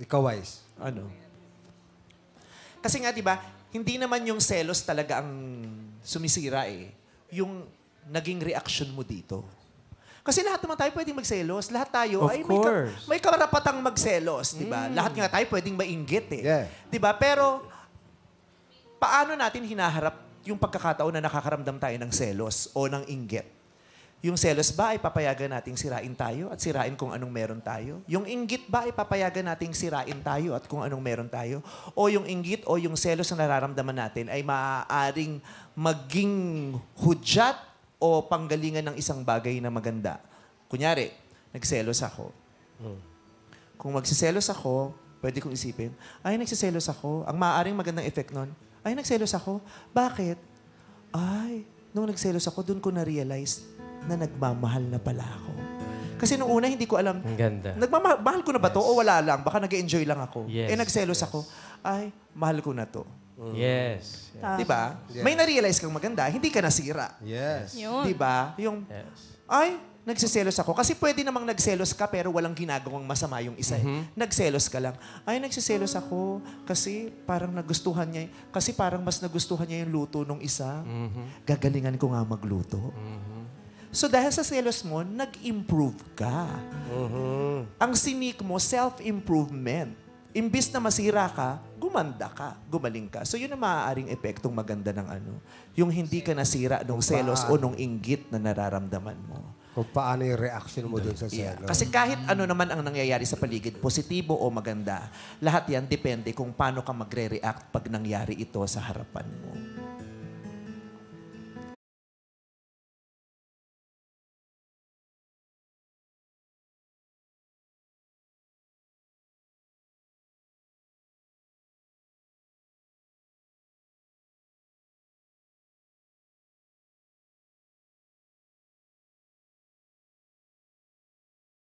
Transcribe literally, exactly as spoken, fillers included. Ikaw, Wise. Ano? Kasi nga, di ba, hindi naman yung selos talaga ang sumisira eh. Yung naging reaction mo dito. Kasi lahat naman tayo pwedeng magselos. Lahat tayo, of ay, may, ka may karapatang magselos, di ba? Mm. Lahat nga tayo pwedeng mainggit eh. Yeah. Di ba? Pero, paano natin hinaharap yung pagkakataon na nakakaramdam tayo ng selos o ng inggit? Yung selos ba ay papayagan nating sirain tayo at sirain kung anong meron tayo? Yung inggit ba ay papayagan nating sirain tayo at kung anong meron tayo? O yung inggit o yung selos na nararamdaman natin ay maaaring maging hudyat o panggalingan ng isang bagay na maganda? Kunyari, nagselos ako. Hmm. Kung magsiselos ako, pwede kong isipin, ay, nagsiselos ako. Ang maaaring magandang effect nun, ay, nagselos ako. Bakit? Ay, nung nagselos ako, dun ko na-realize na nagmamahal na pala ako. Kasi nung una, hindi ko alam. Ang ganda. Nagmamahal ko na ba yes. to o wala lang? Baka nag-enjoy lang ako. Yes. Eh, nagselos yes. ako. Ay, mahal ko na to. Mm. Yes. yes. Diba? Yes. May na-realize kang maganda, hindi ka nasira. Yes. Yun. Diba? Yung, yes. ay, nagsiselos ako. Kasi pwede namang nagselos ka pero walang ginagawang masama yung isa. Mm-hmm. Nagselos ka lang. Ay, nagsiselos ako kasi parang nagustuhan niya. Kasi parang mas nagustuhan niya yung luto nung isa. Mm-hmm. Gagalingan ko nga magluto. Mm-hmm. So dahil sa selos mo, nag-improve ka. Mm-hmm. Ang sinik mo, self-improvement. Imbis na masira ka, gumanda ka, gumaling ka. So yun ang maaaring epektong maganda ng ano. Yung hindi ka nasira nung selos o nung inggit na nararamdaman mo. Kung paano yung reaction mo doon sa yeah. selos. Kasi kahit ano naman ang nangyayari sa paligid, positibo o maganda, lahat yan depende kung paano ka magre-react pag nangyari ito sa harapan mo.